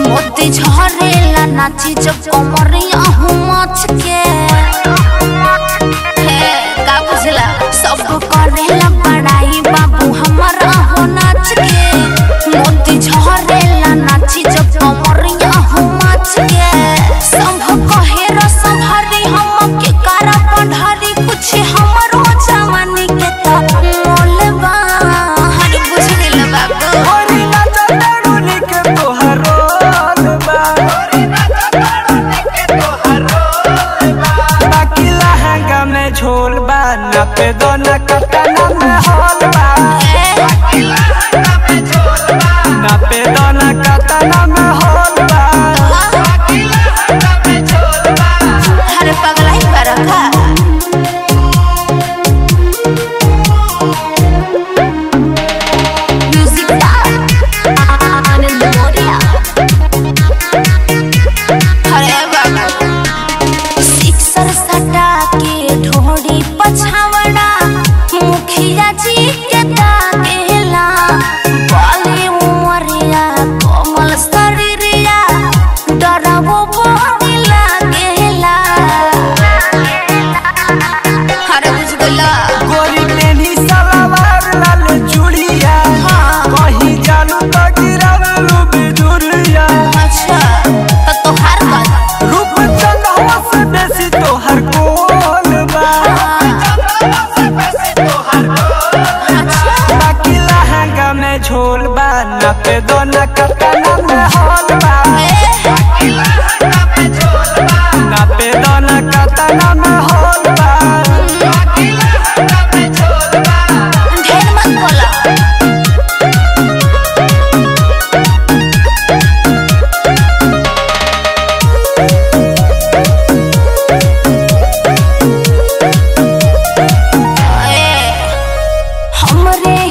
मोती झरेला नाची जब कमरिया मच के सब करेला बड़ाई बाबू हमारा हो नाच के। मोती झरेला नाची जब कमरिया मच के संभ कहे रसभरी हम के कारा पढ़ारी कुछ हमारो जवानी के त झोल बाना पे दोना कतना में हॉल बा ना पे दोना कतना में हॉल बा हर पगला ही बरखा म्यूजिक आनंद मोरिया हरे बाबा सिक्सर सटा के पछावड़ा मुखिया जी के ताकेला बाली उमरिया कोमल शरीरिया डरावो बनी लागेला हर कुछ बोला गोरी पेनी सलवार लाल चूड़िया कहीं जानू तो गिरावलू बिदुरिया अच्छा तो हर बात रूप चंदवा से बेसी तो हर को झोल बा ना पे दोना कतना में हॉल बा ना पे दोना कतना में हॉल बा ढेर मत बोला हमरे